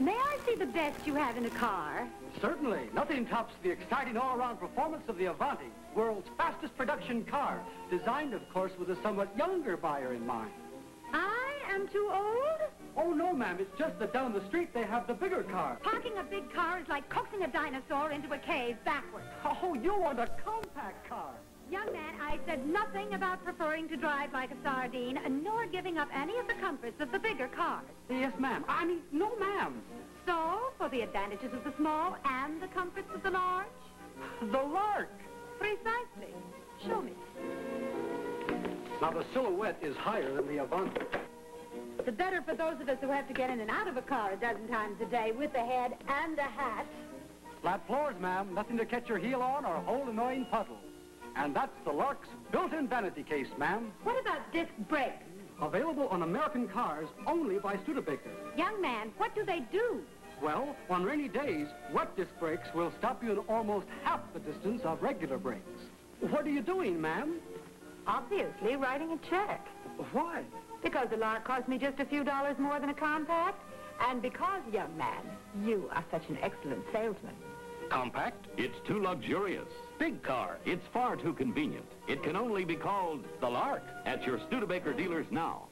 May I see the best you have in a car? Certainly. Nothing tops the exciting all-around performance of the Avanti, world's fastest production car, designed, of course, with a somewhat younger buyer in mind. I am too old? Oh, no, ma'am. It's just that down the street they have the bigger car. Parking a big car is like coaxing a dinosaur into a cave backwards. Oh, you want a compact car. Young man, I said nothing about preferring to drive like a sardine, nor giving up any of the comforts of the bigger cars. Yes, ma'am. I mean, no, ma'am. So, for the advantages of the small and the comforts of the large? The Lark. Precisely. Show me. Now, the Silhouette is higher than the Avanti. The better for those of us who have to get in and out of a car a dozen times a day with the head and the hat. Flat floors, ma'am. Nothing to catch your heel on or hold annoying puddles. And that's the Lark's built-in vanity case, ma'am. What about disc brakes? Available on American cars only by Studebaker. Young man, what do they do? Well, on rainy days, wet disc brakes will stop you in almost half the distance of regular brakes. What are you doing, ma'am? Obviously, writing a check. Why? Because the Lark cost me just a few dollars more than a compact. And because, young man, you are such an excellent salesman. Compact? It's too luxurious. Big car, it's far too convenient. It can only be called the Lark at your Studebaker dealers now.